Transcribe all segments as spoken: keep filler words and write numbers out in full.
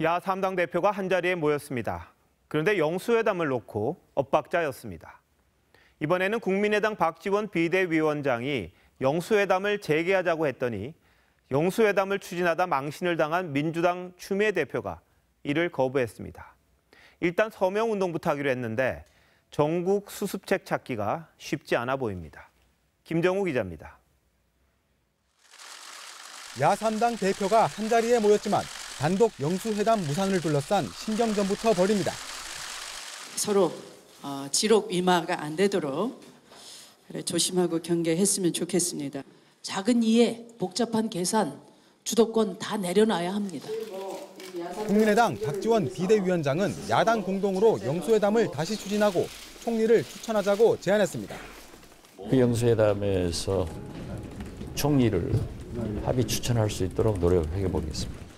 야삼 당 대표가 한자리에 모였습니다. 그런데 영수회담을 놓고 엇박자였습니다. 이번에는 국민의당 박지원 비대위원장이 영수회담을 재개하자고 했더니 영수회담을 추진하다 망신을 당한 민주당 추미애 대표가 이를 거부했습니다. 일단 서명운동부터 하기로 했는데 전국 수습책 찾기가 쉽지 않아 보입니다. 김정우 기자입니다. 야삼 당 대표가 한자리에 모였지만 단독 영수회담 무산을 둘러싼 신경전부터 벌입니다. 서로 어, 지록위마가 안 되도록 그래, 조심하고 경계했으면 좋겠습니다. 작은 이해, 복잡한 계산, 주도권 다 내려놔야 합니다. 국민의당 박지원 비대위원장은 야당 공동으로 영수회담을 다시 추진하고 총리를 추천하자고 제안했습니다. 그 영수회담에서 총리를 합의 추천할 수 있도록 노력해 보겠습니다.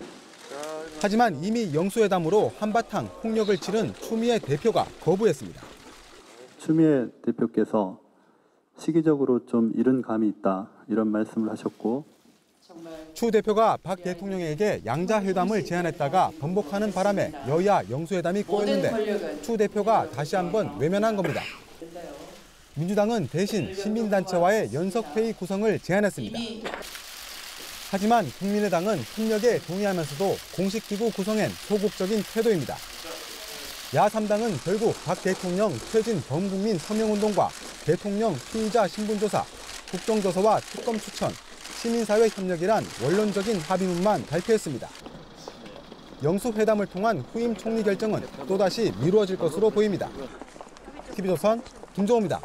하지만 이미 영수회담으로 한바탕 폭력을 치른 추미애 대표가 거부했습니다. 추미애 대표께서 시기적으로 좀 이른 감이 있다 이런 말씀을 하셨고 추 대표가 박 대통령에게 양자회담을 제안했다가 번복하는 바람에 여야 영수회담이 꼬였는데 추 대표가 다시 한번 외면한 겁니다. 민주당은 대신 시민단체와의 연석회의 구성을 제안했습니다. 하지만 국민의당은 협력에 동의하면서도 공식 기구 구성엔 소극적인 태도입니다. 야삼 당은 결국 박 대통령 퇴진 범국민 서명운동과 대통령 피의자 신분조사, 국정조사와 특검 추천, 시민사회 협력이란 원론적인 합의문만 발표했습니다. 영수회담을 통한 후임 총리 결정은 또다시 미루어질 것으로 보입니다. 티비조선 김정우입니다.